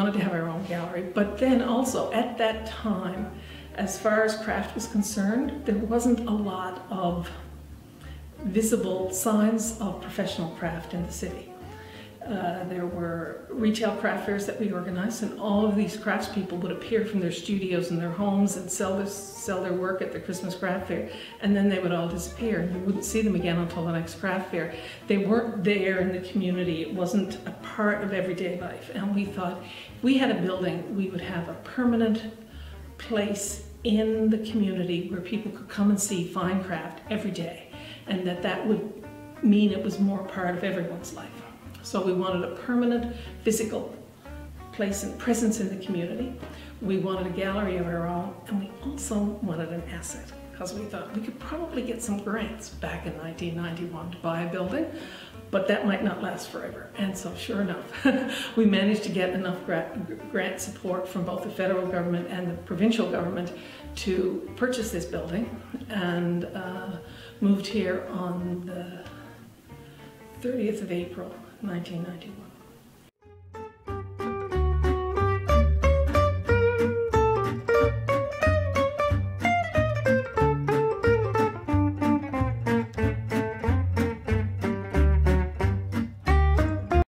wanted to have our own gallery. But then also at that time, as far as craft was concerned, there wasn't a lot of visible signs of professional craft in the city. There were retail craft fairs that we organized, and all of these craftspeople would appear from their studios and their homes and sell their work at the Christmas craft fair, and then they would all disappear and you wouldn't see them again until the next craft fair. They weren't there in the community. It wasn't a part of everyday life, and we thought if we had a building, we would have a permanent place in the community where people could come and see fine craft every day, and that would mean it was more part of everyone's life. So we wanted a permanent physical place and presence in the community. We wanted a gallery of our own, and we also wanted an asset, because we thought we could probably get some grants back in 1991 to buy a building, but that might not last forever. And so sure enough, we managed to get enough grant support from both the federal government and the provincial government to purchase this building, and moved here on the 30th of April, 1991.